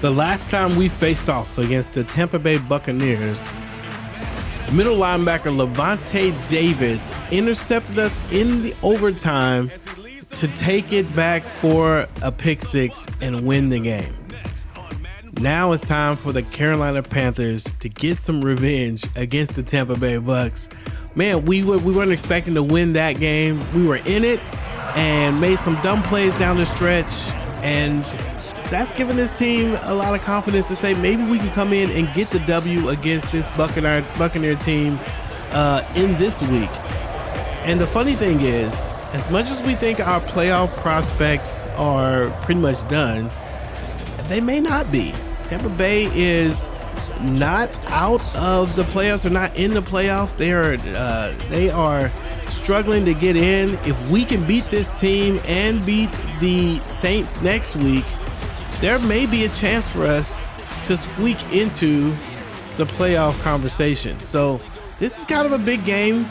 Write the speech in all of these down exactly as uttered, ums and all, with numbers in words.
The last time we faced off against the Tampa Bay Buccaneers, middle linebacker Lavonte Davis intercepted us in the overtime to take it back for a pick six and win the game. Now it's time for the Carolina Panthers to get some revenge against the Tampa Bay Bucs. Man, we, were, we weren't expecting to win that game. We were in it and made some dumb plays down the stretch, and that's given this team a lot of confidence to say maybe we can come in and get the W against this Buccaneer, Buccaneer team uh, in this week. And the funny thing is, as much as we think our playoff prospects are pretty much done, they may not be. Tampa Bay is not out of the playoffs. They're not in the playoffs. They are, uh, they are struggling to get in. If we can beat this team and beat the Saints next week, there may be a chance for us to squeak into the playoff conversation. So this is kind of a big game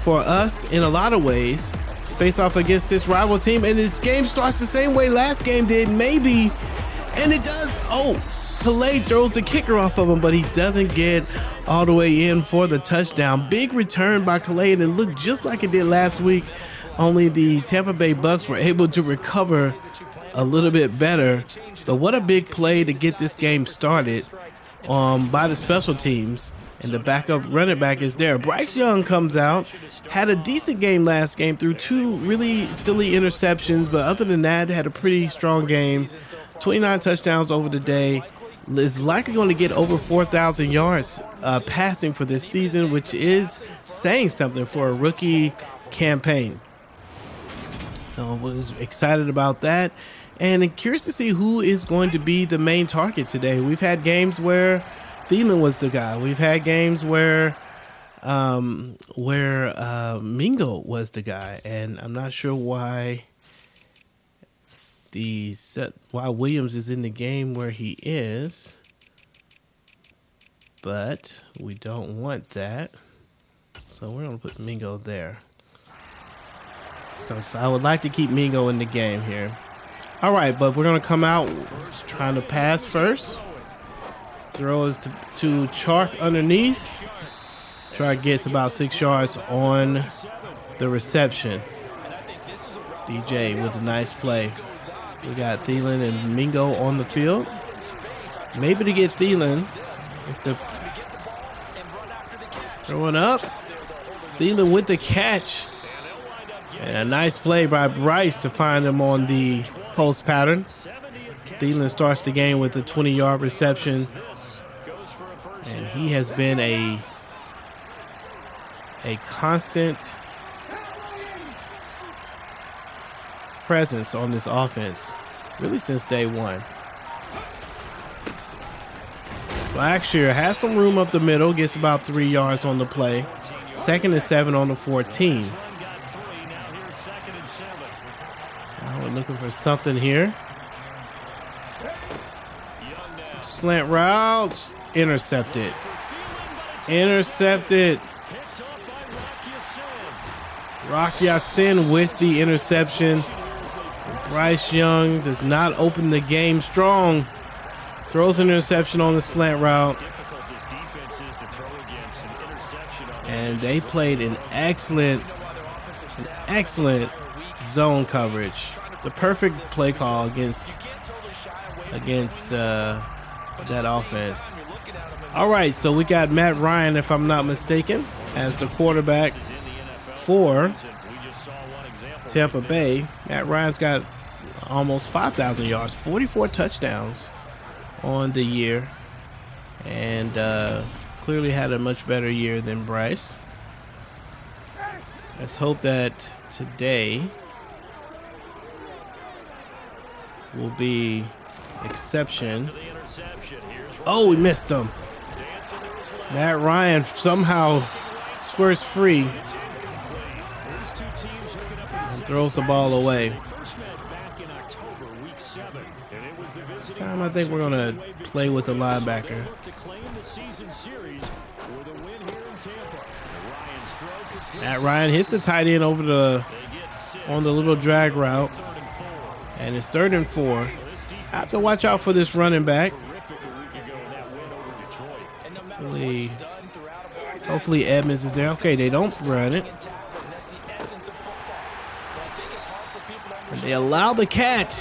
for us in a lot of ways, to face off against this rival team. And this game starts the same way last game did, maybe, and it does. Oh, Pelé throws the kicker off of him, but he doesn't get all the way in for the touchdown. Big return by Pelé, and it looked just like it did last week, only the Tampa Bay Bucs were able to recover a little bit better. But what a big play to get this game started um, by the special teams. And the backup running back is there. Bryce Young comes out, had a decent game last game, threw two really silly interceptions, but other than that, had a pretty strong game. twenty-nine touchdowns over the day. Is likely going to get over four thousand yards uh, passing for this season, which is saying something for a rookie campaign. So I was excited about that. And I'm curious to see who is going to be the main target today. We've had games where Thielen was the guy. We've had games where um, where uh, Mingo was the guy, and I'm not sure why the set, why Williams is in the game where he is, but we don't want that, so we're gonna put Mingo there. So I would like to keep Mingo in the game here. All right, but we're going to come out trying to pass first. Throws to, to Chark underneath. Chark gets about six yards on the reception. D J with a nice play. We got Thielen and Mingo on the field. Maybe to get Thielen. If the throwing up. Thielen with the catch. And a nice play by Bryce to find him on the post pattern. Thielen starts the game with a twenty-yard reception, and he has been a a constant presence on this offense, really since day one. Blackshear has some room up the middle, gets about three yards on the play. Second and seven on the fourteen. Looking for something here. Some slant routes. Intercepted. Intercepted. Rakia Sin with the interception. Bryce Young does not open the game strong. Throws an interception on the slant route. And they played an excellent, an excellent zone coverage. The perfect play call against against uh, that offense. All right, so we got Matt Ryan, if I'm not mistaken, as the quarterback for Tampa Bay. Matt Ryan's got almost five thousand yards, forty-four touchdowns on the year, and uh, clearly had a much better year than Bryce. Let's hope that today will be exception. Oh, we missed him. Matt Ryan somehow squares free and throws the ball away. This time I think we're gonna play with the linebacker. Matt Ryan hits the tight end over the on the little drag route. And it's third and four. I have to watch out for this running back. Hopefully, hopefully Edmonds is there. Okay, they don't run it. And they allow the catch.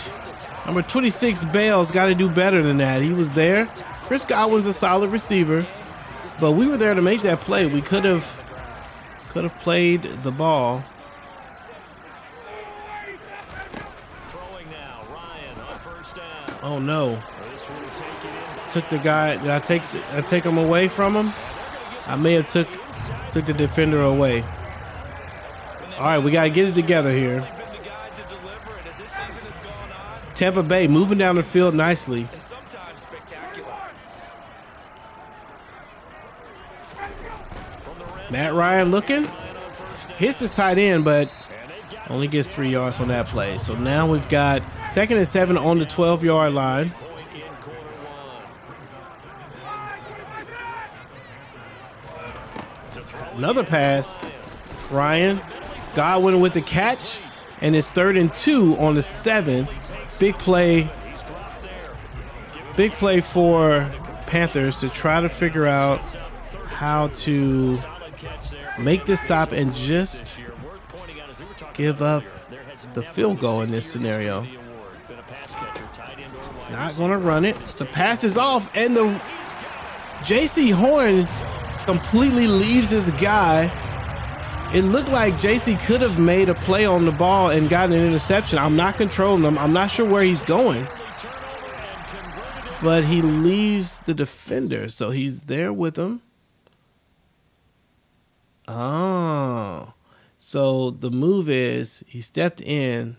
Number twenty-six, Bell's got to do better than that. He was there. Chris Godwin's a solid receiver, but we were there to make that play. We could have could have played the ball. Oh no! Took the guy. Did I take? Did I take him away from him? I may have took took the defender away. All right, we gotta get it together here. Tampa Bay moving down the field nicely. Matt Ryan looking. Hits his tight end, but only gets three yards on that play. So now we've got second and seven on the twelve-yard line. Another pass. Ryan. Godwin with the catch. And it's third and two on the seven. Big play. Big play for Panthers to try to figure out how to make this stop and just give up the field goal in this scenario. Not going to run it. The pass is off, and the J C. Horn completely leaves his guy. It looked like J C could have made a play on the ball and gotten an interception. I'm not controlling him. I'm not sure where he's going. But he leaves the defender, so he's there with him. Oh. So the move is he stepped in.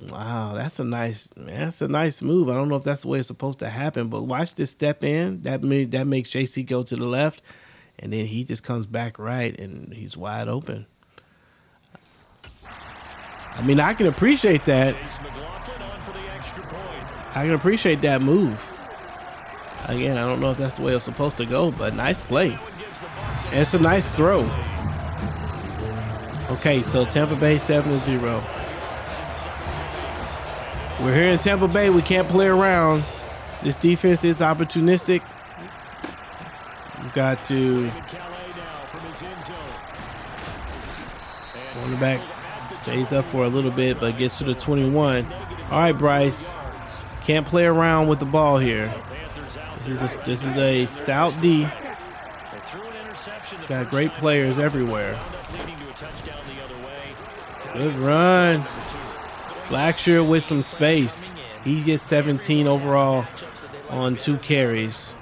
Wow, that's a nice, man, that's a nice move. I don't know if that's the way it's supposed to happen, but watch this step in. That made, that makes J C go to the left, and then he just comes back right, and he's wide open. I mean, I can appreciate that. I can appreciate that move. Again, I don't know if that's the way it's supposed to go, but nice play. And it's a nice throw. Okay, so Tampa Bay seven to zero. We're here in Tampa Bay. We can't play around. This defense is opportunistic. We've got to... Cornerback stays up for a little bit, but gets to the twenty-one. All right, Bryce. Can't play around with the ball here. This is a, this is a stout D. Got great players everywhere. Good run. Blackshear with some space. He gets seventeen overall on two carries.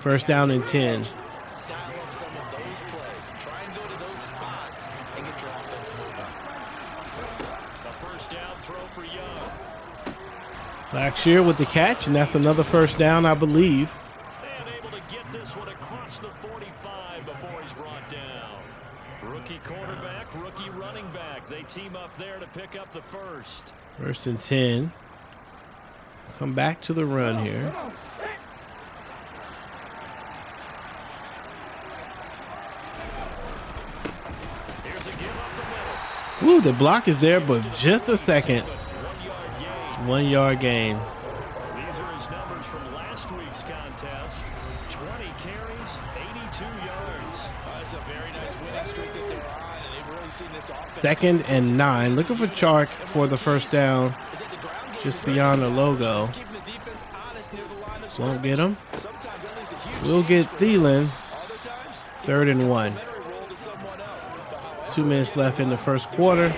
First down and ten. Blackshear with the catch, and that's another first down, I believe. Team up there to pick up the first. First and ten. Come back to the run here. Ooh, the block is there, but just a second. It's one yard gain. These are his numbers from last week's contest. twenty carries, eighty-two yards. That's a very nice winning streak that they're on. Second and nine. Looking for Chark for the first down. Just beyond the logo. Won't get him. We'll get Thielen. Third and one. Two minutes left in the first quarter.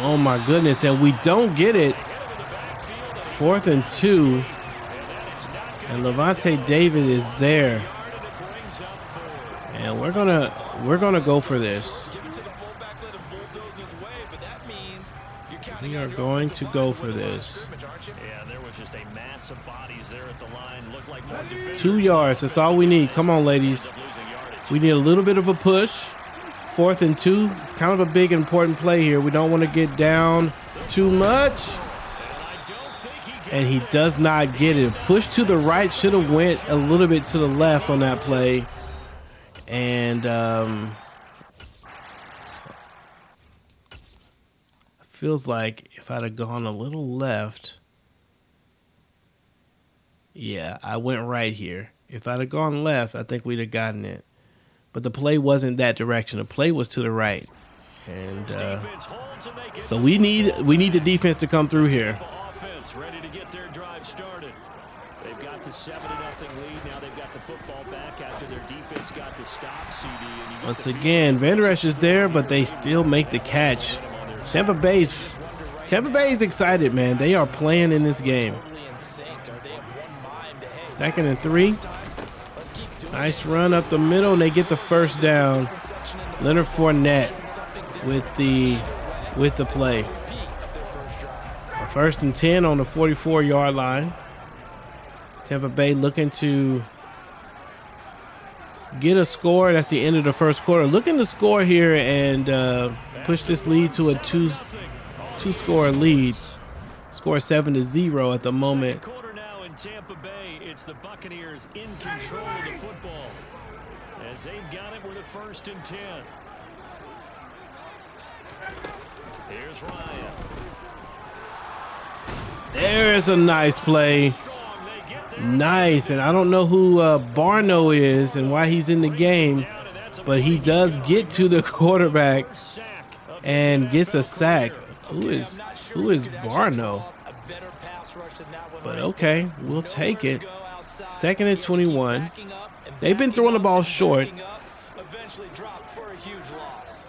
Oh my goodness, and we don't get it. Fourth and two. And Lavonte David is there. And we're gonna we're gonna go for this. We are going to go for this. Two yards, that's all we need. Come on, ladies. We need a little bit of a push. Fourth and two. It's kind of a big, important play here. We don't want to get down too much. And he does not get it. Push to the right. Should have went a little bit to the left on that play. And um, feels like if I'd have gone a little left, yeah, I went right here. If I'd have gone left, I think we'd have gotten it. But the play wasn't that direction. The play was to the right. And uh, so we need we need the defense to come through here. Offense ready to get their drive started. They've got the seven to nothing lead. Now they've got the football back after their defense got the stop. C D. Once again, Vander Esch is there, but they still make the catch. Tampa Bay's Tampa Bay's excited, man. They are playing in this game. Second and three. Nice run up the middle, and they get the first down. Leonard Fournette with the with the play. First and ten on the forty-four yard line. Tampa Bay looking to get a score. That's the end of the first quarter. Looking to score here and uh, push this lead to a two two score lead. Score seven to zero at the moment. Tampa Bay, it's the Buccaneers in control of the football as they've got it with a first and ten. Here's Ryan. There's a nice play. Nice, and I don't know who uh, Barno is and why he's in the game, but he does get to the quarterback and gets a sack. Who is who is Barno? But okay, we'll take it. Second and twenty-one. They've been throwing the ball short. Eventually dropped for a huge loss.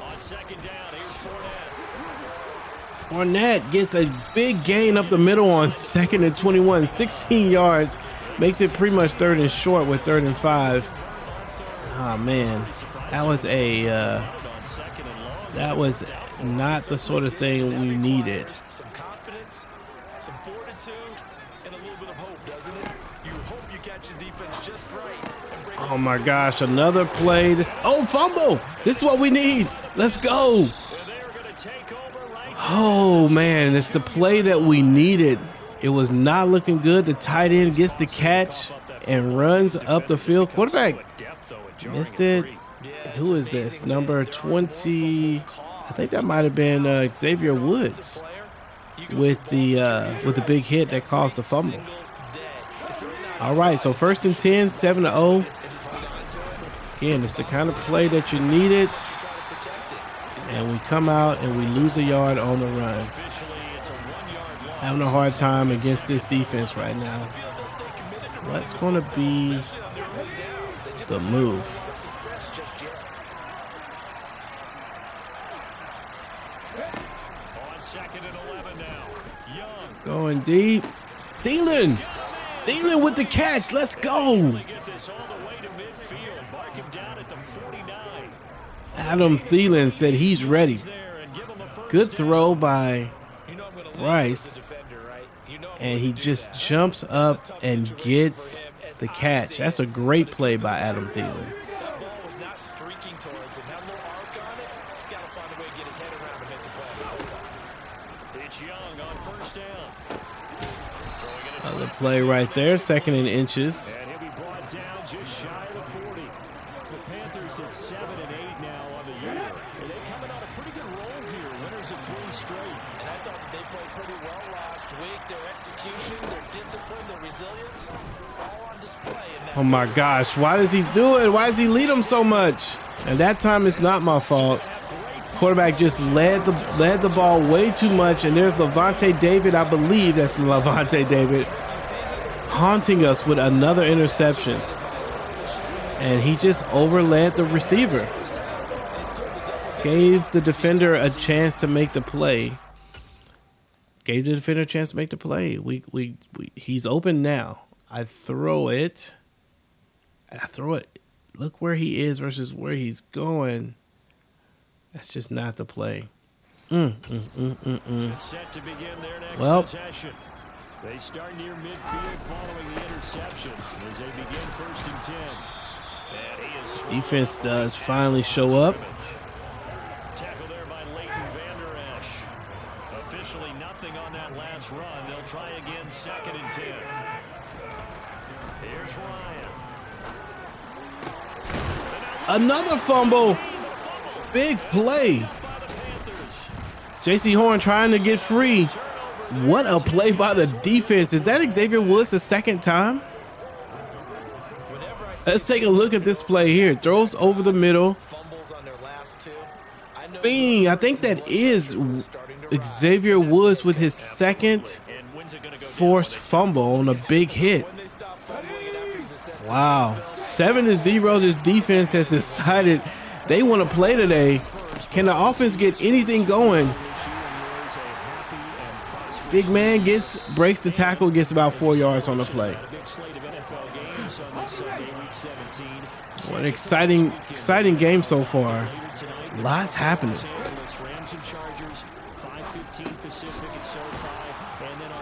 On second down, here's Fournette. Fournette gets a big gain up the middle on second and twenty-one, sixteen yards. Makes it pretty much third and short with third and five. Ah, man, that was a uh, that was. Not the sort of thing we needed. Some confidence, some fortitude, and a little bit of hope, doesn't it? You hope you catch the defense just right. And break. Oh my gosh, another play. This, oh, fumble! This is what we need. Let's go. Oh man, it's the play that we needed. It was not looking good. The tight end gets the catch and runs up the field. Quarterback missed it. Who is this? Number twenty. I think that might have been uh, Xavier Woods with the uh, with the big hit that caused the fumble. All right, so first and ten, seven to zero. Again, it's the kind of play that you needed, and we come out and we lose a yard on the run. Having a hard time against this defense right now. What's going to be the move? Going deep. Thielen. Thielen with the catch. Let's go. Adam Thielen said he's ready. Good throw by Bryce. And he just jumps up and gets the catch. That's a great play by Adam Thielen. Another play right there, second and inches. And he'll be brought down just shy of forty. The Panthers at seven and eight now on the year. And they coming on a pretty good roll here. Winners of three straight. And I thought they played pretty well last week. Their execution, their discipline, their resilience, all on display. Oh my gosh, why does he do it? Why does he lead them so much? And that time it's not my fault. Quarterback just led the led the ball way too much, and there's Lavonte David, I believe that's Lavonte David, haunting us with another interception, and he just overled the receiver, gave the defender a chance to make the play, gave the defender a chance to make the play. We we, we he's open now. I throw it, I throw it. Look where he is versus where he's going. That's just not the play. Mm, mm, mm, mm, mm. It's set to begin their next well. possession. They start near midfield following the interception as they begin first and ten. And he is defense does finally show up. Tackled there by Leighton Vander Esch. Officially nothing on that last run. They'll try again second and ten. Here's Ryan. Another fumble. Big play. J C. Horn trying to get free. What a play by the defense. Is that Xavier Woods the second time? Let's take a look at this play here. Throws over the middle. Bing. I think that is Xavier Woods with his second forced fumble on a big hit. Wow. seven to zero. This defense has decided they want to play today. Can the offense get anything going? Big man gets breaks the tackle, gets about four yards on the play. What an exciting, exciting game so far. Lots happening.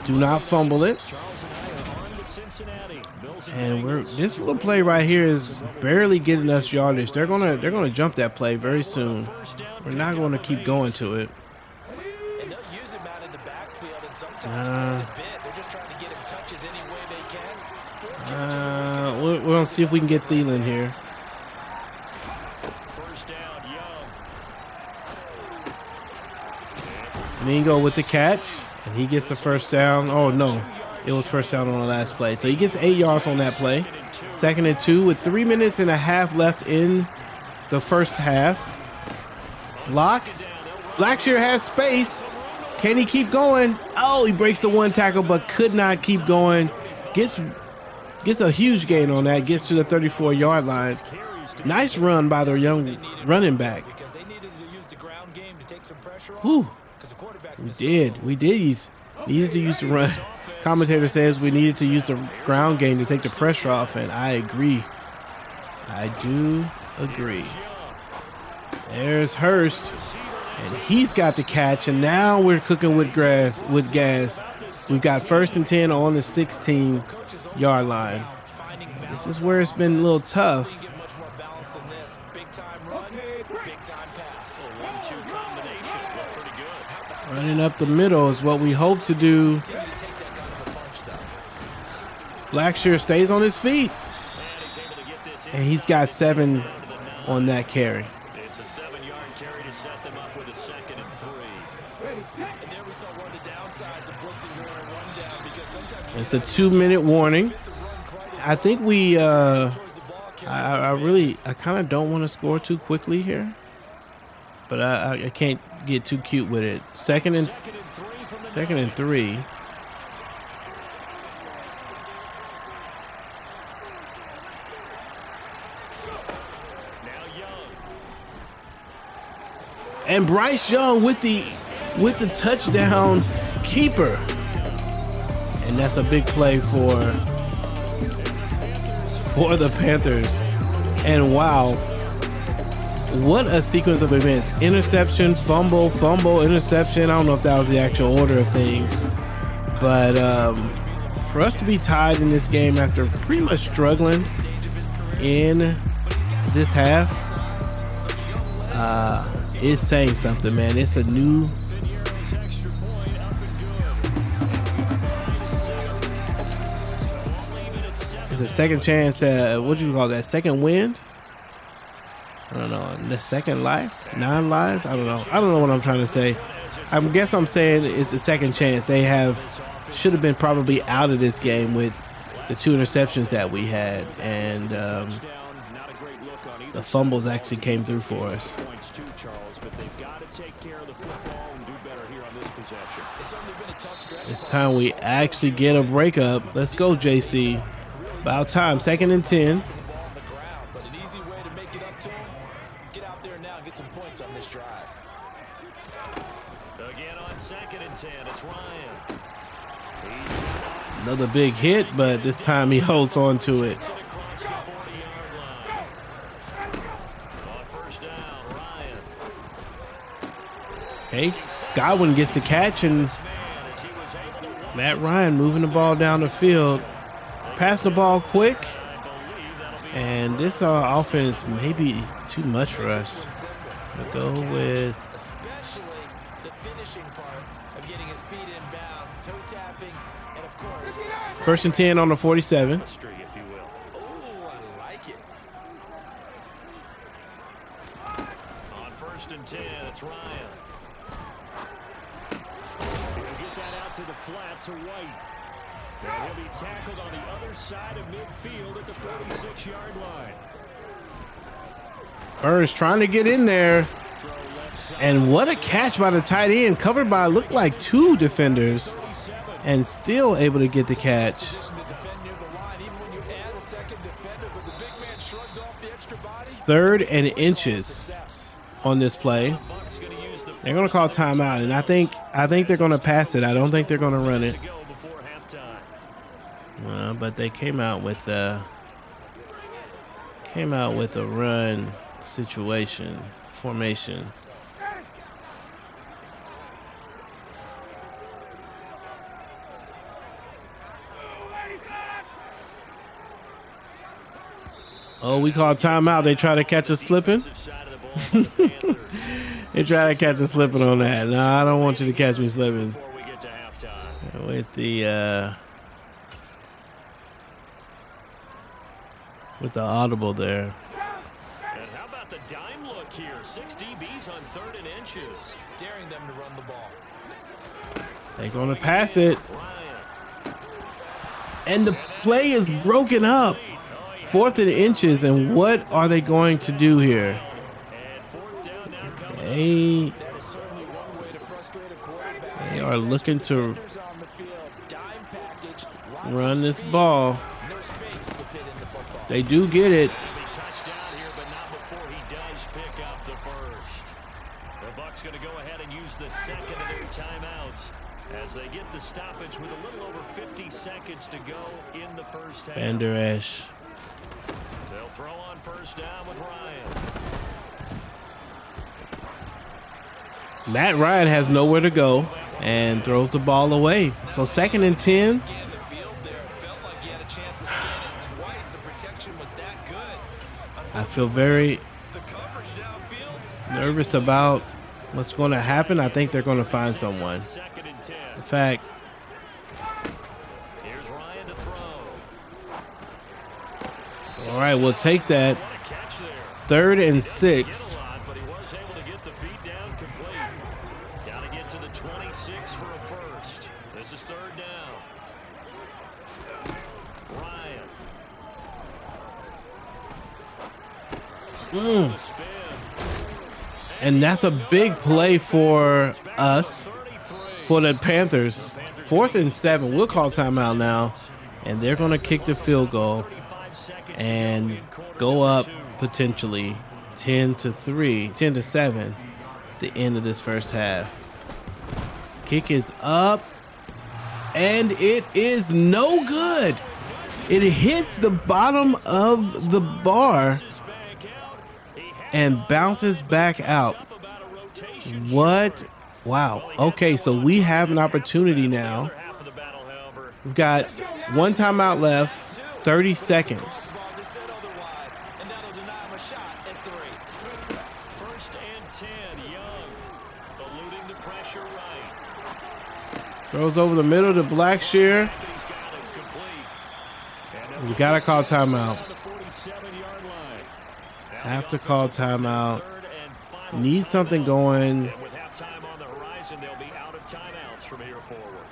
Do not fumble it. And we're this little play right here is barely getting us yardage. They're gonna they're gonna jump that play very soon. We're not gonna keep going to it. Uh, uh, we're, we're gonna see if we can get Thielen here. Mingo with the catch, and he gets the first down. Oh no. It was first down on the last play. So he gets eight yards on that play. Second and two with three minutes and a half left in the first half. Block. Blackshear has space. Can he keep going? Oh, he breaks the one tackle, but could not keep going. Gets gets a huge gain on that. Gets to the thirty-four yard line. Nice run by their young running back. Whew. We did. We did use, needed to use the run. Commentator says we needed to use the ground game to take the pressure off, and I agree. I do agree. There's Hurst, and he's got the catch, and now we're cooking with grass, with gas. We've got first and ten on the sixteen yard line. This is where it's been a little tough. Running up the middle is what we hope to do. Blackshear stays on his feet, and he's got seven on that carry. It's a seven-yard carry to set them up with a second and three. And there we saw one of the downsides of blitzing during a run down, because sometimes it's a two-minute warning. I think we, uh, I, I really, I kind of don't want to score too quickly here, but I, I can't get too cute with it. Second and second and three. And Bryce Young with the with the touchdown keeper. And that's a big play for for the Panthers. And wow, what a sequence of events. Interception, fumble, fumble, interception. I don't know if that was the actual order of things. But um, for us to be tied in this game after pretty much struggling in this half, uh, it's saying something, man. It's a new It's a second chance at, what do you call that? Second wind? I don't know. The second life? Nine lives? I don't know. I don't know what I'm trying to say. I guess I'm saying it's a second chance. They have should have been probably out of this game with the two interceptions that we had, and um, the fumbles actually came through for us. It's time we actually get a breakup. Let's go, J C. About time. Second and ten. Another big hit, but this time he holds on to it. Hey, Godwin gets the catch, and Matt Ryan moving the ball down the field. Pass the ball quick, and this uh, offense may be too much for us. We'll go with... especially the finishing part of getting his feet in bounds, toe tap. First and ten on the forty-seven. To White. And he'll be tackled on the other side of midfield at the forty-six yard line. Burns trying to get in there. And what a catch by the tight end, covered by looked like two defenders and still able to get the catch. Third and inches on this play. They're going to call timeout, and I think I think they're going to pass it. I don't think they're going to run it. Uh, but they came out with a came out with a run situation formation. Oh, we call timeout. They try to catch us slipping. They try to catch us slipping on that. No, I don't want you to catch me slipping. With the uh, with the audible there. And how about the dime look here? Six D Bs on third and inches, daring them to run the ball. They're going to pass it, and the play is broken up. Fourth and inches, and what are they going to do here? They, they are looking to run this ball. They do get it. The Bucs going to go ahead and use the second of their timeouts as they get the stoppage with a little over fifty seconds to go in the first half. Vander Esch. They'll throw on first down with Ryan. Matt Ryan has nowhere to go and throws the ball away. So second and ten. I feel very nervous about what's going to happen. I think they're going to find someone. In fact, all right, we'll take that. Third and six. Mm. And that's a big play for us, for the Panthers. Fourth and seven. We'll call timeout now, and they're going to kick the field goal and go up potentially ten to three, ten to seven at the end of this first half. Kick is up, and it is no good. It hits the bottom of the bar and bounces back out. What? Wow. Okay, so we have an opportunity now. We've got one timeout left, thirty seconds. Throws over the middle to Blackshear. We gotta call timeout. Have to call timeout. Need something going. And with half time on the horizon, they'll be out of timeouts from here forward.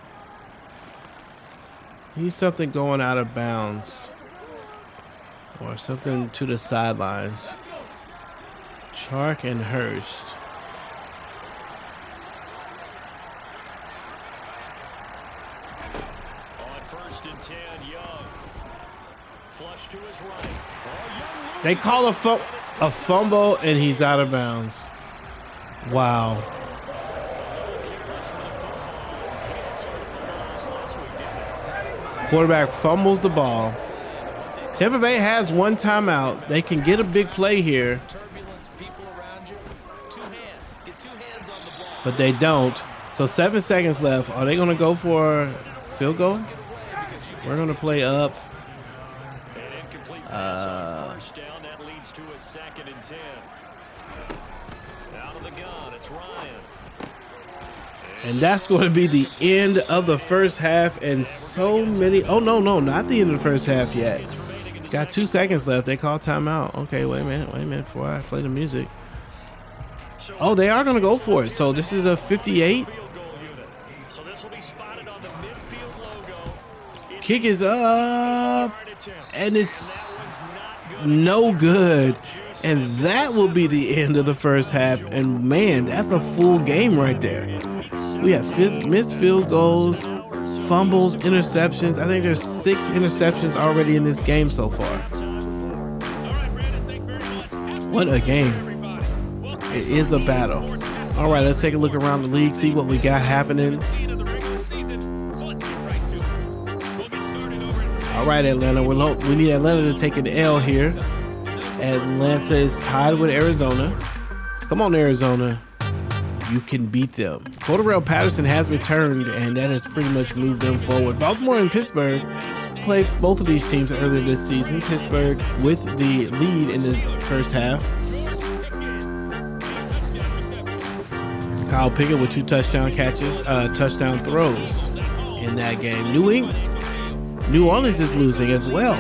Need something going out of bounds. Or something to the sidelines. Chark and Hurst. On first and ten, Young. Flush to his right. They call a fumble. A fumble, and he's out of bounds. Wow. Quarterback fumbles the ball. Tampa Bay has one timeout. They can get a big play here. But they don't. So seven seconds left. Are they going to go for field goal? We're going to play up. Uh, to a second and ten. Out of the gun, it's Ryan. And that's going to be the end of the first half. And so many. Oh, no, no, not the end of the first half yet. Got two seconds left. They call timeout. Okay, wait a minute. Wait a minute before I play the music. Oh, they are going to go for it. So this is a fifty-eight. Kick is up. And it's no good. And that will be the end of the first half. And, man, that's a full game right there. We have missed field goals, fumbles, interceptions. I think there's six interceptions already in this game so far. What a game. It is a battle. All right, let's take a look around the league, see what we got happening. All right, Atlanta. We're low. We need Atlanta to take an L here. Atlanta is tied with Arizona. Come on, Arizona. You can beat them. Cordarrelle Patterson has returned, and that has pretty much moved them forward. Baltimore and Pittsburgh played both of these teams earlier this season. Pittsburgh with the lead in the first half. Kyle Pickett with two touchdown catches, uh, touchdown throws in that game. New England, New Orleans is losing as well.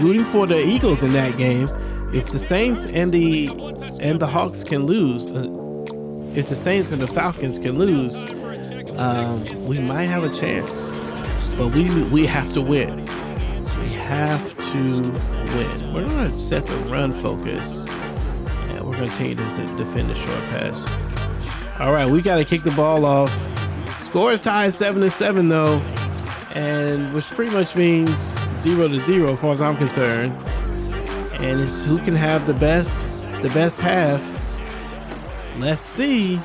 Rooting for the Eagles in that game. If the Saints and the and the Hawks can lose, uh, if the Saints and the Falcons can lose, um, we might have a chance. But we we have to win. We have to win. We're gonna set the run focus, and we're gonna continue to defend the short pass. All right, we gotta kick the ball off. Score is tied seven to seven though, and which pretty much means zero to zero as far as I'm concerned. And it's who can have the best the best half. Let's see.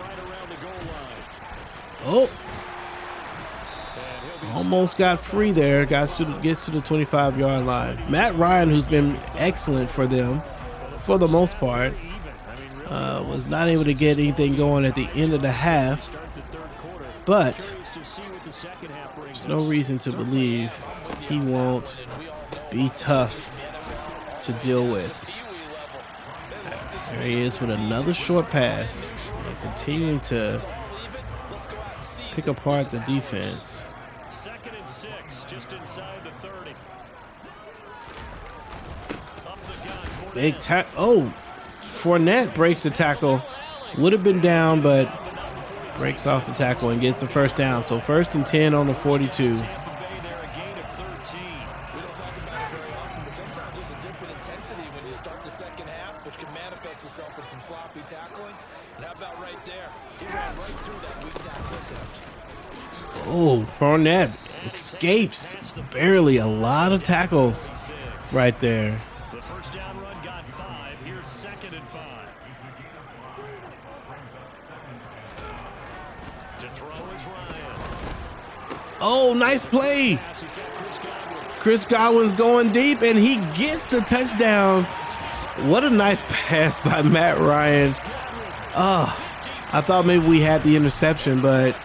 Oh, almost got free there. Got to gets to the twenty-five yard line. Matt Ryan, who's been excellent for them for the most part, uh, was not able to get anything going at the end of the half, but there's no reason to believe he won't be tough to deal with. There he is with another short pass, and continuing to pick apart the defense. Second and six, just inside the thirty. Big tackle. Oh, Fournette breaks the tackle. Would have been down, but breaks off the tackle and gets the first down. So first and ten on the forty-two. Oh, Fournette escapes barely. A lot of tackles right there. The first down run got five. Here's second and five. To throw is Ryan. Oh, nice play. Chris Godwin's going deep, and he gets the touchdown. What a nice pass by Matt Ryan. Oh, I thought maybe we had the interception, but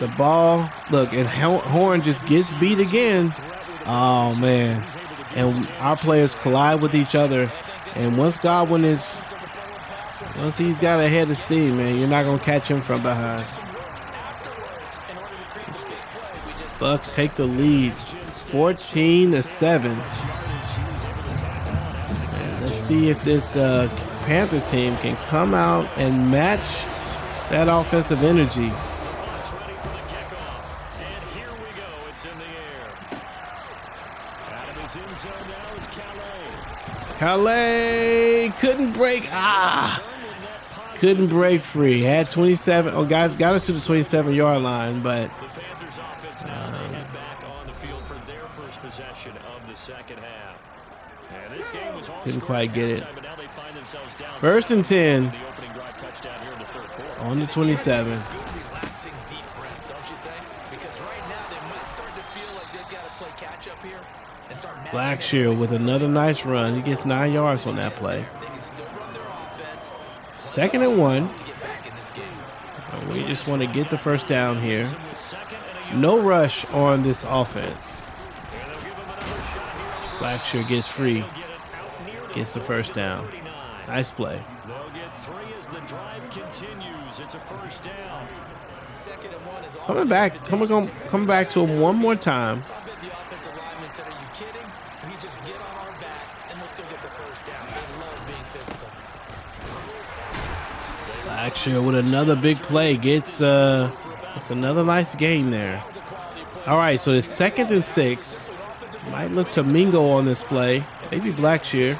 the ball, look, and Horn just gets beat again. Oh, man. And our players collide with each other. And once Godwin is, once he's got a head of steam, man, you're not going to catch him from behind. Bucks take the lead, fourteen to seven. And let's see if this uh, Panther team can come out and match that offensive energy. Calais couldn't break. Ah, couldn't break free. Had twenty-seven. Oh, guys, got us to the twenty-seven yard line, but um, didn't quite get it. First and ten on the twenty-seven. Blackshear with another nice run. He gets nine yards on that play. Second and one. We just want to get the first down here. No rush on this offense. Blackshear gets free. Gets the first down. Nice play. They'll get three as the drive continues. Williams. It's a first down. Second and one is coming back. Coming on, coming back to him one more time. I bet the offensive lineman said, "Are you kidding? We just get on our backs and let's go get the first down." They love being physical. Blackshear with another big play gets uh, it's another nice gain there. All right, so it's second and six. Might look to Mingo on this play. Maybe Blackshear.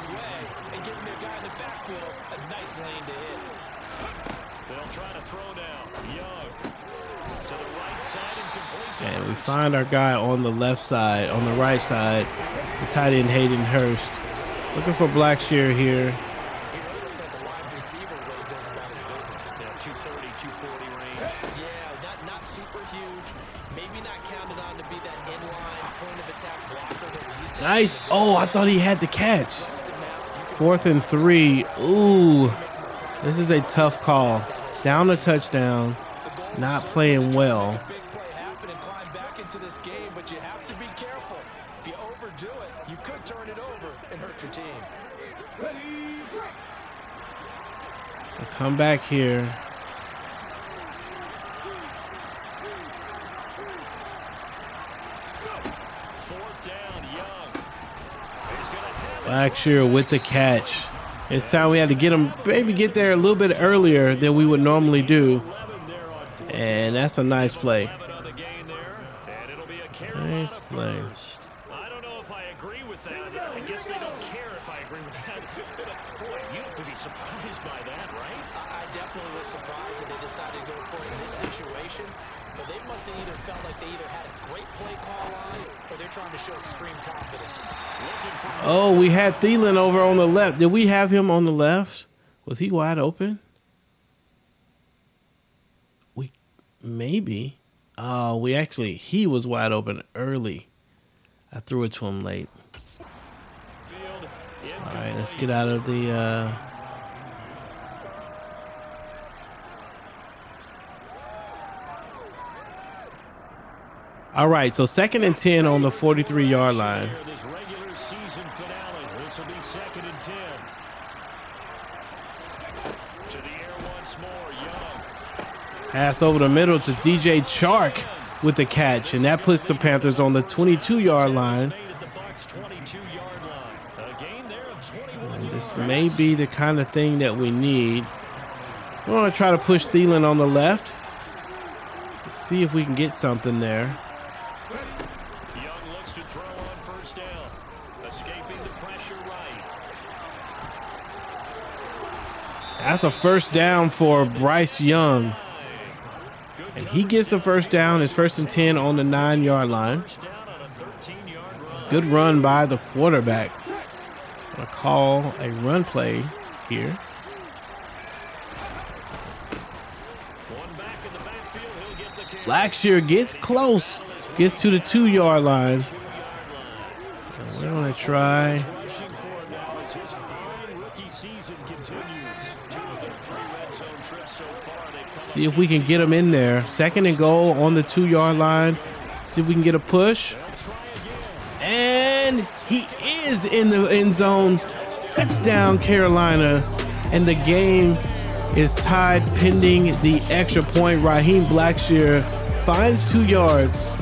And we find our guy on the left side, on the right side, the tight end Hayden Hurst. Looking for Blackshear here. Nice. Oh, I thought he had the catch. Fourth and three. Ooh, this is a tough call. Down a touchdown. Not playing well. I'll come back here. Blackshear with the catch. It's time we had to get him, maybe get there a little bit earlier than we would normally do. And that's a nice play. Nice play. I don't know if I agree with that. I guess they don't care if I agree with that. Boy, you have to be surprised by that, right? I definitely was surprised that they decided to go for it in this situation. But they must have either felt like they either had a great play call on or they're trying to show extreme confidence. Oh, we had Thielen over on the left. Did we have him on the left? Was he wide open? We maybe. Oh, uh, we actually he was wide open early. I threw it to him late. All right, let's get out of the uh all right, so second and ten on the forty-three yard line. This regular season finale. This will be second and ten. To the air once more, Young. Pass over the middle to D J. Chark with the catch, and that puts the Panthers on the twenty-two yard line. And this may be the kind of thing that we need. We want to try to push Thielen on the left. Let's see if we can get something there. That's a first down for Bryce Young. And he gets the first down. It's first and ten on the nine yard line. Good run by the quarterback. I'm going to call a run play here. Blackshear gets close. Gets to the two yard line. And we're going to try... see if we can get him in there. Second and goal on the two yard line. See if we can get a push. And he is in the end zone. Touchdown, Carolina. And the game is tied pending the extra point. Raheem Blackshear finds two yards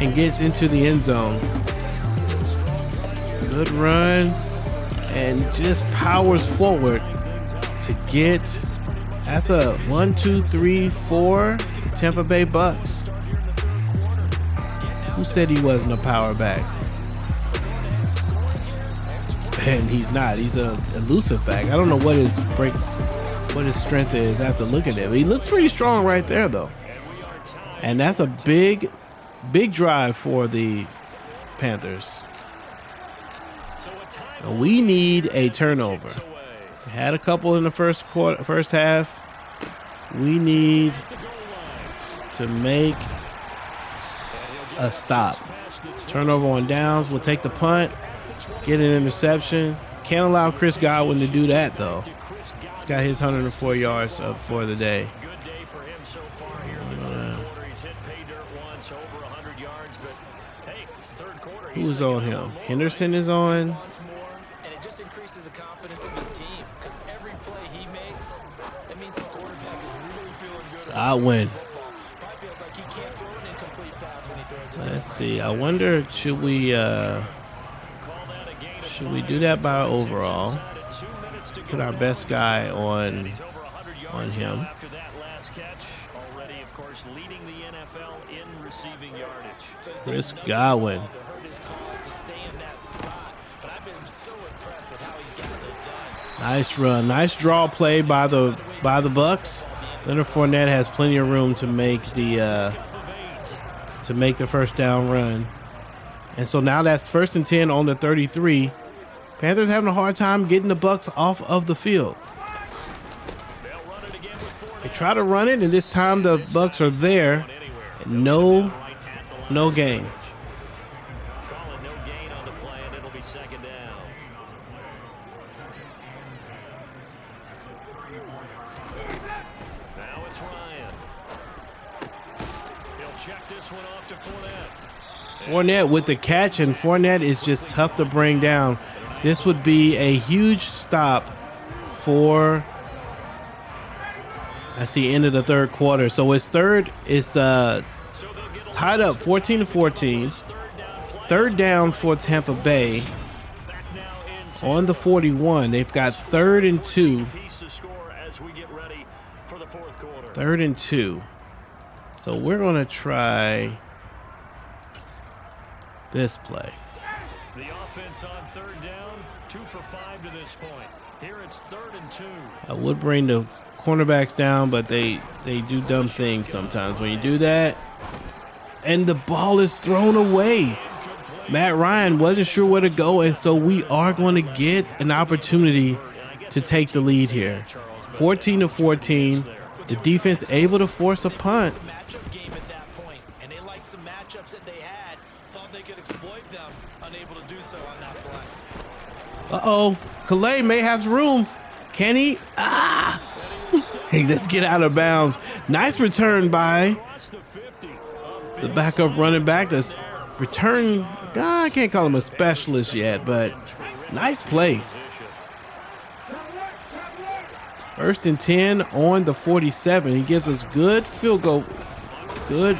and gets into the end zone. Good run. And just powers forward to get... that's a one, two, three, four Tampa Bay Bucks. Who said he wasn't a power back? And he's not. He's a elusive back. I don't know what his break, what his strength is. I have to look at him. He looks pretty strong right there, though. And that's a big, big drive for the Panthers. And we need a turnover. Had a couple in the first quarter, first half. We need to make a stop. Turnover on downs. We'll take the punt. Get an interception. Can't allow Chris Godwin to do that, though. He's got his one hundred four yards up for the day. Who's on him? Henderson is on. it just increases the confidence of his team, because every play he makes, that means his quarterback is really feeling good. I win. Feels like he can't throw an incomplete pass when he throws it. Let's see. I wonder, should we uh, should we do that by overall? Put our best guy on on him. Chris Godwin. Nice run, nice draw play by the by the Bucks. Leonard Fournette has plenty of room to make the uh, to make the first down run, and so now that's first and ten on the thirty-three. Panthers having a hard time getting the Bucks off of the field. They try to run it, and this time the Bucks are there. No, no gain. Fournette with the catch, and Fournette is just tough to bring down. This would be a huge stop for. That's the end of the third quarter. So it's third. It's uh, tied up fourteen to fourteen. Third down for Tampa Bay on the forty-one. They've got third and two. Third and two. So we're going to try this play. The offense on third down, two for five to this point. Here it's third and two. I would bring the cornerbacks down, but they they do dumb things sometimes when you do that. And the ball is thrown away. Matt Ryan wasn't sure where to go, and so we are going to get an opportunity to take the lead here. fourteen to fourteen. The defense able to force a punt. Uh-oh, Calais may have room. Can he? Ah! Hey, let's get out of bounds. Nice return by the backup running back. This return, ah, I can't call him a specialist yet, but nice play. First and ten on the forty-seven. He gives us good field goal, good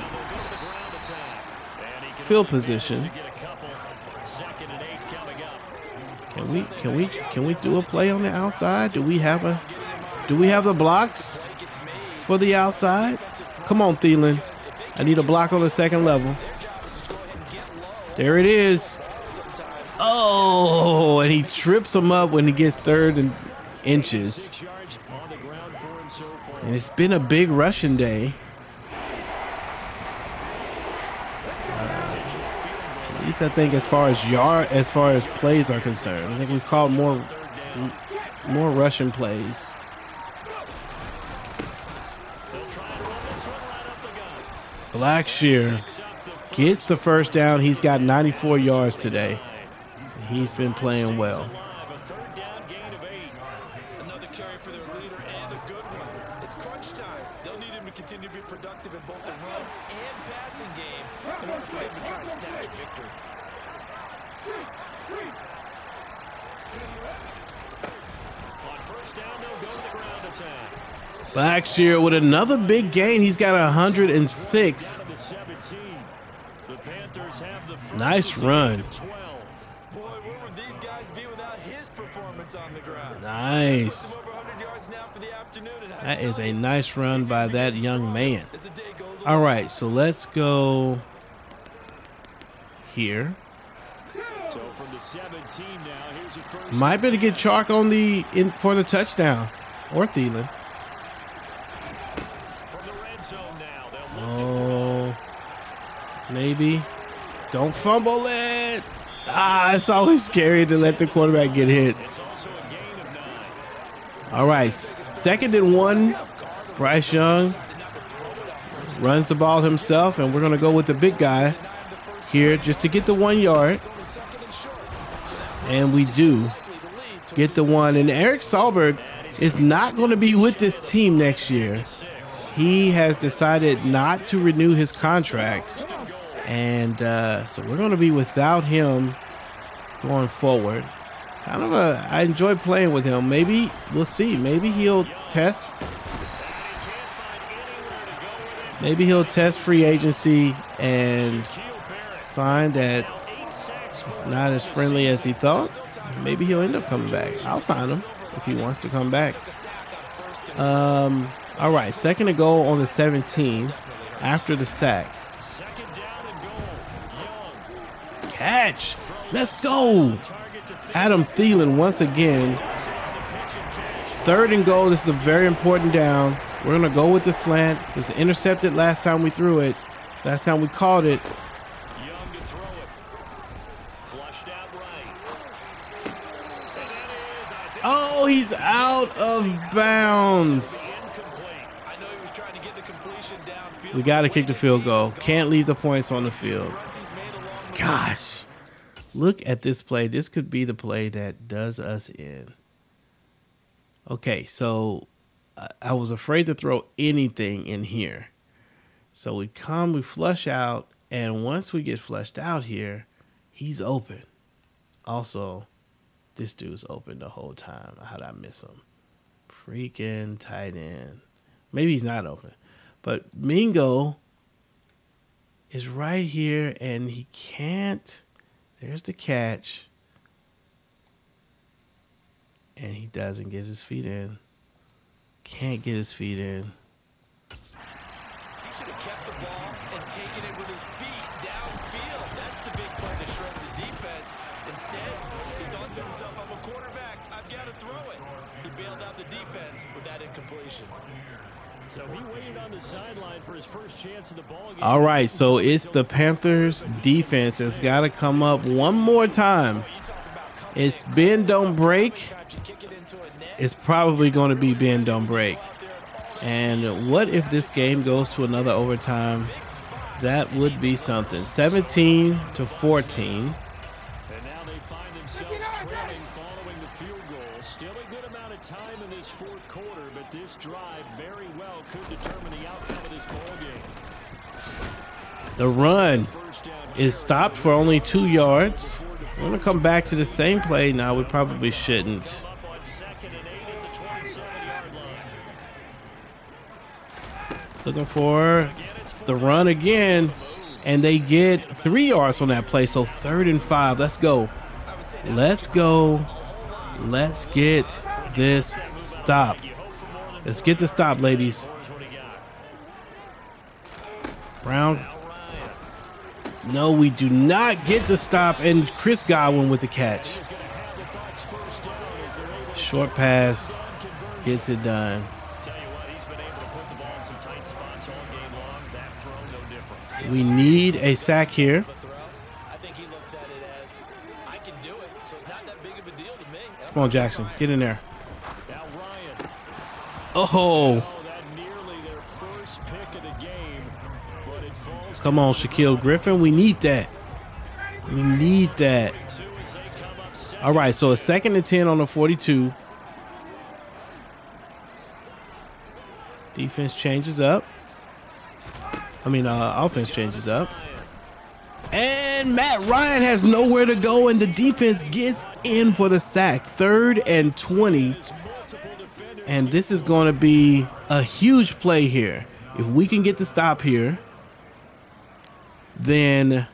field position. Can we can we can we do a play on the outside? Do we have a do we have the blocks for the outside? Come on, Thielen. I need a block on the second level. There it is. Oh, and he trips him up when he gets third and inches. And it's been a big rushing day. I think as far as yard, as far as plays are concerned, I think we've called more, more rushing plays. Blackshear gets the first down. He's got ninety-four yards today. He's been playing well. Another carry for their leader and a good one. It's crunch time. They'll need him to continue to be productive in both the run and passing game in order for them to try and snatch a victory. On first down, they'll go to the ground attack. Blackshear with another big gain. He's got one hundred six. The Panthers have the first. Nice run. Boy, where would these guys be without his performance on the ground? Nice. That is a nice run by that young man. All right, so let's go here. Might be to get Chark on the in for the touchdown, or Thielen. Oh, maybe. Don't fumble it. Ah, it's always scary to let the quarterback get hit. All right, second and one. Bryce Young runs the ball himself, and we're going to go with the big guy here just to get the one yard. And we do get the one. And Eric Sahlberg is not going to be with this team next year. He has decided not to renew his contract. And uh, so we're going to be without him going forward. kind of a, I enjoy playing with him. Maybe we'll see. Maybe he'll test. Maybe he'll test free agency and find that it's not as friendly as he thought. Maybe he'll end up coming back. I'll sign him if he wants to come back. Um, all right, second and goal on the seventeen after the sack. Catch. Let's go. Adam Thielen once again. Third and goal. This is a very important down. We're going to go with the slant. It was intercepted last time we threw it. Last time we caught it. Oh, he's out of bounds. We got to kick the field goal. Can't leave the points on the field. Gosh. Look at this play. This could be the play that does us in. Okay, so I was afraid to throw anything in here. So we come, we flush out, and once we get flushed out here, he's open. Also, this dude's open the whole time. How'd I miss him? Freaking tight end. Maybe he's not open. But Mingo is right here, and he can't. There's the catch. And he doesn't get his feet in. Can't get his feet in. He should have kept the ball and taken it with his feet downfield. That's the big play that shreds the defense. Instead, he thought to himself, I'm a quarterback. I've got to throw it. He bailed out the defense with that incompletion. So he waited on the sideline for his first chance in the ball game. All right, so it's the Panthers defense that's got to come up one more time. It's bend, don't break. It's probably going to be bend, don't break. And what if this game goes to another overtime? That would be something. seventeen to fourteen. The run is stopped for only two yards. We're going to come back to the same play now. We probably shouldn't. Looking for the run again, and they get three yards on that play. So third and five. Let's go. Let's go. Let's get this stop. Let's get the stop, ladies. Brown. No, we do not get the stop, and Chris Godwin with the catch. Short pass gets it done. We need a sack here. Come on, Jackson, get in there. Oh. Come on, Shaquille Griffin. We need that. We need that. All right, so a second and ten on the forty-two. Defense changes up. I mean, uh, offense changes up. And Matt Ryan has nowhere to go, and the defense gets in for the sack. Third and twenty. And this is going to be a huge play here. If we can get the stop here, then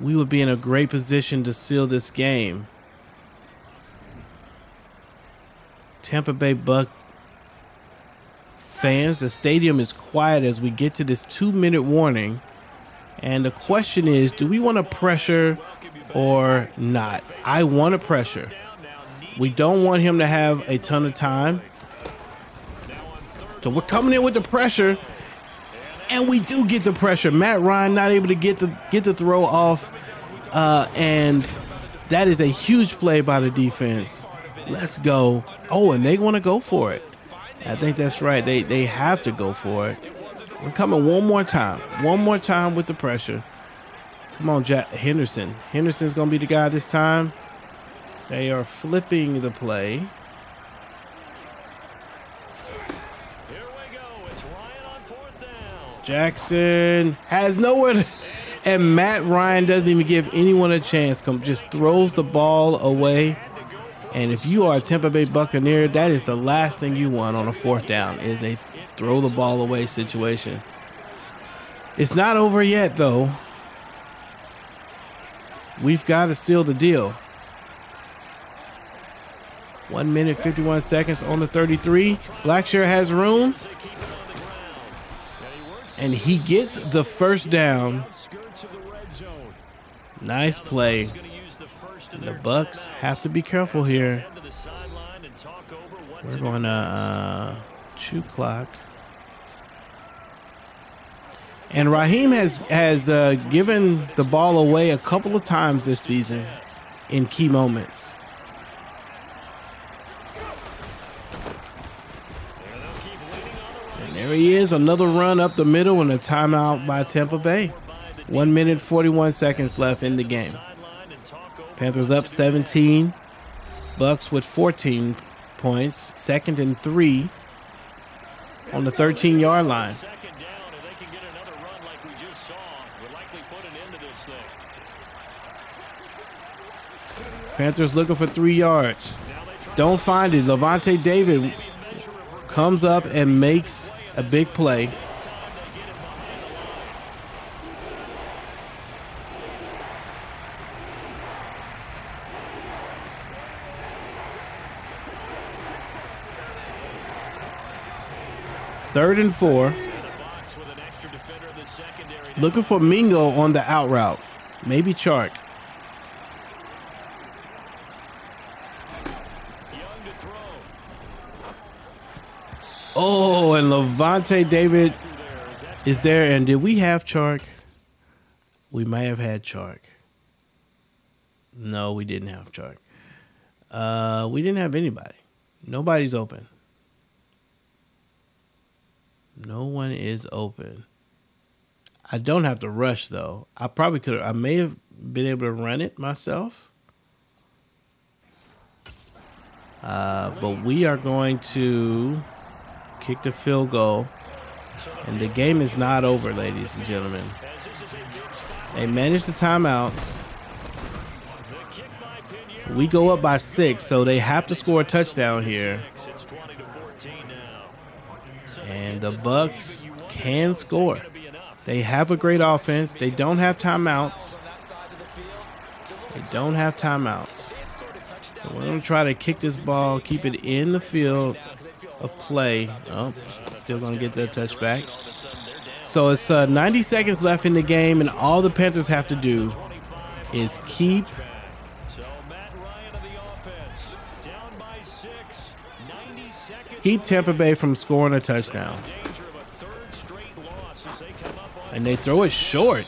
we would be in a great position to seal this game. Tampa Bay Buc fans, the stadium is quiet as we get to this two-minute warning. And the question is, do we want to pressure or not? I want to pressure. We don't want him to have a ton of time. So we're coming in with the pressure. And we do get the pressure. Matt Ryan not able to get the get the throw off. Uh, and that is a huge play by the defense. Let's go. Oh, and they want to go for it. I think that's right. They, they have to go for it. We're coming one more time. One more time with the pressure. Come on, Jack Henderson. Henderson's going to be the guy this time. They are flipping the play. Jackson has nowhere to, And Matt Ryan doesn't even give anyone a chance. Come, just throws the ball away. And if you are a Tampa Bay Buccaneer, that is the last thing you want on a fourth down, is a throw the ball away situation. It's not over yet, though. We've got to seal the deal. one minute, fifty-one seconds on the thirty-three. Blackshear has room. And he gets the first down. Nice play. And the Bucks have to be careful here. We're going to uh, two clock. And Raheem has, has uh, given the ball away a couple of times this season in key moments. And there he is, another run up the middle and a timeout by Tampa Bay. one minute, forty-one seconds left in the game. Panthers up seventeen. Bucks with fourteen points, second and three on the thirteen-yard line. Panthers looking for three yards. Don't find it. Lavonte David comes up and makes a big play. Third and four. Looking for Mingo on the out route. Maybe Chark. Oh, and Lavonte David is there. And did we have Chark? We may have had Chark. No, we didn't have Chark. Uh, we didn't have anybody. Nobody's open. No one is open. I don't have to rush, though. I probably could have. I may have been able to run it myself. Uh, but we are going to kick the field goal, and the game is not over, ladies and gentlemen. They manage the timeouts. We go up by six, so they have to score a touchdown here, and the Bucks can score. They have a great offense. They don't have timeouts. They don't have timeouts. So we're gonna try to kick this ball, keep it in the field of play. Oh, still gonna get that touchback. So it's uh, ninety seconds left in the game, and all the Panthers have to do is keep keep Tampa Bay from scoring a touchdown. And they throw it short.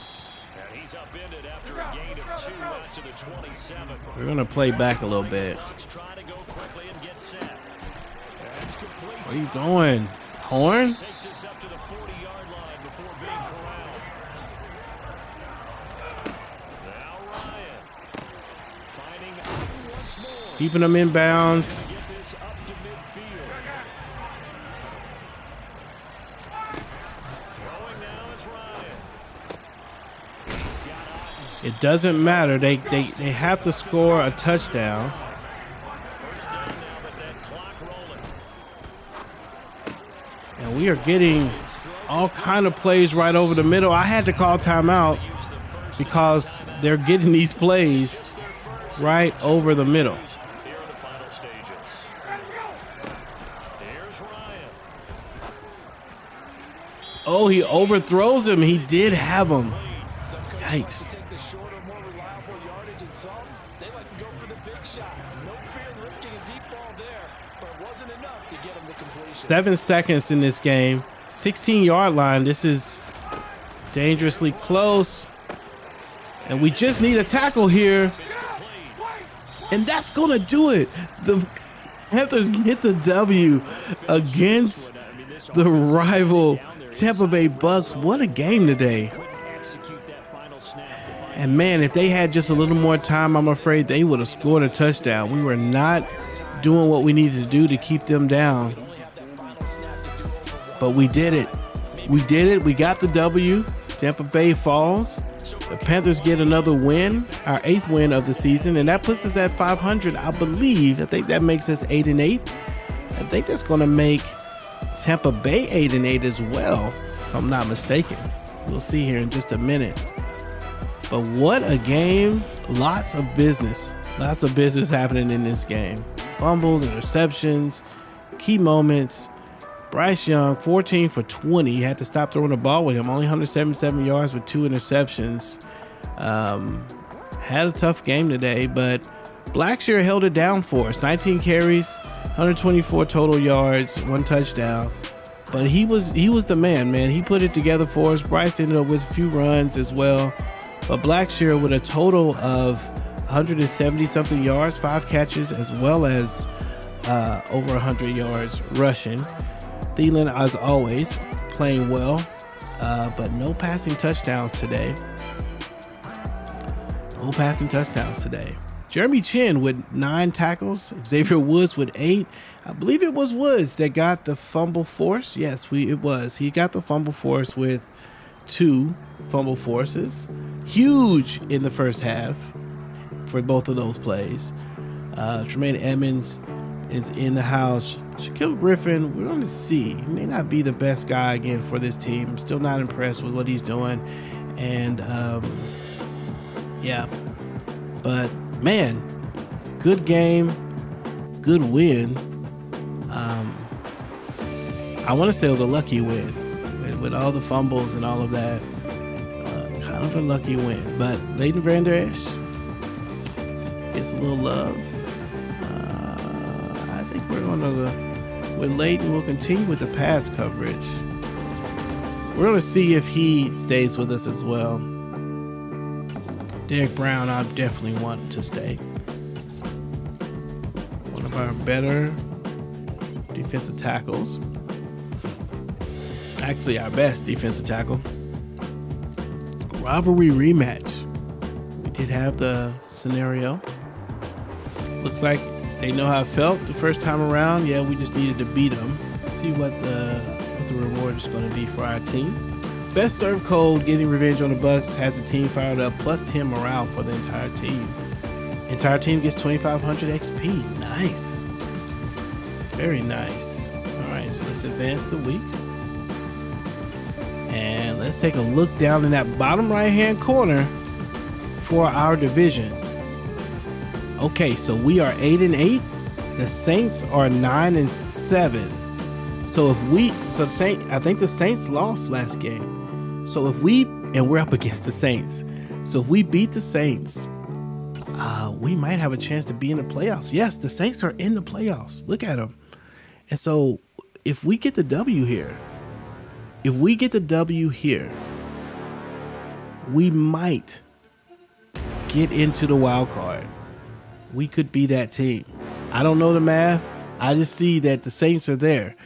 We're gonna play back a little bit. Where you going, Horn? Keeping them in bounds. It doesn't matter. They they they have to score a touchdown. We are getting all kind of plays right over the middle. I had to call timeout because they're getting these plays right over the middle. Oh, he overthrows him. He did have him. Yikes. Seven seconds in this game. sixteen-yard line. This is dangerously close. And we just need a tackle here. And that's going to do it. The Panthers get the W against the rival Tampa Bay Bucks. What a game today. And, man, if they had just a little more time, I'm afraid they would have scored a touchdown. We were not doing what we needed to do to keep them down. But we did it. We did it. We got the W. Tampa Bay falls. The Panthers get another win, our eighth win of the season, and that puts us at five hundred, I believe. I think that makes us eight and eight. I think that's going to make Tampa Bay eight and eight as well, if I'm not mistaken. We'll see here in just a minute. But what a game! Lots of business, lots of business happening in this game. Fumbles, interceptions, key moments. Bryce Young, fourteen for twenty. He had to stop throwing the ball with him. Only one hundred seventy-seven yards with two interceptions. Um, had a tough game today, but Blackshear held it down for us. nineteen carries, one hundred twenty-four total yards, one touchdown. But he was he was the man, man. He put it together for us. Bryce ended up with a few runs as well. But Blackshear with a total of one hundred seventy something yards, five catches, as well as uh, over one hundred yards rushing. Thielen, as always, playing well, uh, but no passing touchdowns today. No passing touchdowns today. Jeremy Chin with nine tackles, Xavier Woods with eight. I believe it was Woods that got the fumble force. Yes, we it was. He got the fumble force with two fumble forces. Huge in the first half for both of those plays. Uh, Tremaine Edmonds is in the house. Shaquille Griffin, we're going to see. He may not be the best guy again for this team. I'm still not impressed with what he's doing. And, um, yeah. But, man, good game. Good win. Um, I want to say it was a lucky win. With, with all the fumbles and all of that, uh, kind of a lucky win. But Leighton Vander Esch gets a little love. The, with Leighton, we'll continue with the pass coverage. We're going to see if he stays with us as well. Derrick Brown, I definitely want to stay. One of our better defensive tackles. Actually, our best defensive tackle. Rivalry rematch. We did have the scenario. Looks like they know how it felt the first time around. Yeah, we just needed to beat them. See what the, what the reward is going to be for our team. Best serve cold, getting revenge on the Bucks has the team fired up. Plus ten morale for the entire team. Entire team gets twenty-five hundred X P. Nice. Very nice. All right, so let's advance the week. And let's take a look down in that bottom right-hand corner for our division. Okay, so we are eight and eight. The Saints are nine and seven. So if we, so Saint, I think the Saints lost last game. So if we, and we're up against the Saints. So if we beat the Saints, uh, we might have a chance to be in the playoffs. Yes, the Saints are in the playoffs. Look at them. And so if we get the W here, if we get the W here, we might get into the wild card. We could be that team. I don't know the math. I just see that the Saints are there.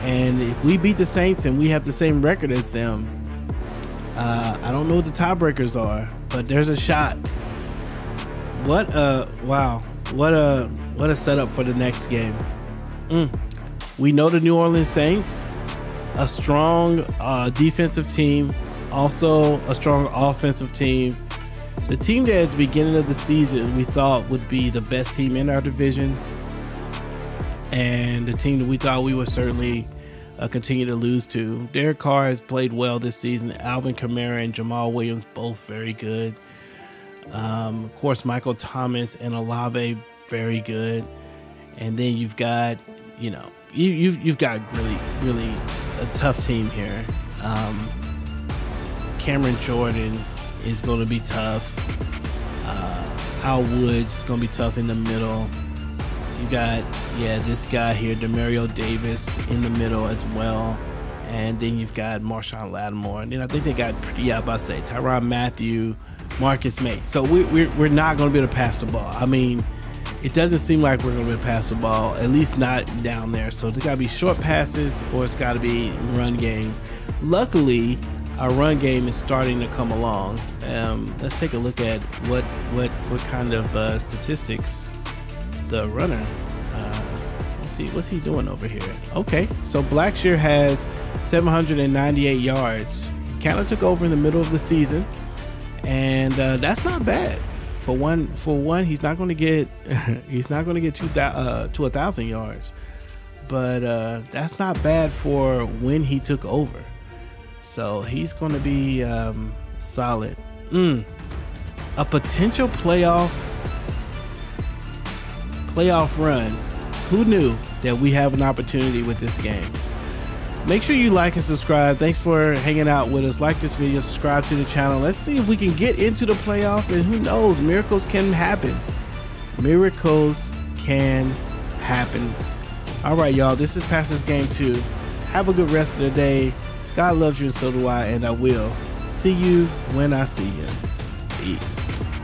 And if we beat the Saints and we have the same record as them, uh, I don't know what the tiebreakers are, but there's a shot. What a, wow. What a, what a setup for the next game. Mm. We know the New Orleans Saints, a strong uh, defensive team, also a strong offensive team. The team that at the beginning of the season we thought would be the best team in our division, and the team that we thought we would certainly uh, continue to lose to. Derek Carr has played well this season. Alvin Kamara and Jamal Williams, both very good. Um, of course, Michael Thomas and Olave, very good. And then you've got, you know, you, you've, you've got really, really a tough team here. Um, Cameron Jordan is going to be tough. Uh, Al Woods is going to be tough in the middle. You got, yeah, this guy here, Demario Davis, in the middle as well. And then you've got Marshawn Lattimore. And then I think they got, yeah, I was about to say, Tyrann Mathieu, Marcus May. So we, we're, we're not going to be able to pass the ball. I mean, it doesn't seem like we're going to be able to pass the ball, at least not down there. So it's got to be short passes or it's got to be run game. Luckily, our run game is starting to come along. Um, let's take a look at what what what kind of uh, statistics the runner. Uh, let's see, what's he doing over here? Okay, so Blackshear has seven hundred ninety-eight yards, kind of took over in the middle of the season, and uh, that's not bad. For one, for one, he's not going to get he's not going to get two uh, to a thousand yards, but uh, that's not bad for when he took over. So he's going to be um, solid. Mm. A potential playoff playoff run. Who knew that we have an opportunity with this game? Make sure you like and subscribe. Thanks for hanging out with us. Like this video, subscribe to the channel. Let's see if we can get into the playoffs, and who knows, miracles can happen. Miracles can happen. All right, y'all, this is Past This Game two. Have a good rest of the day. God loves you, and so do I, and I will see you when I see you. Peace.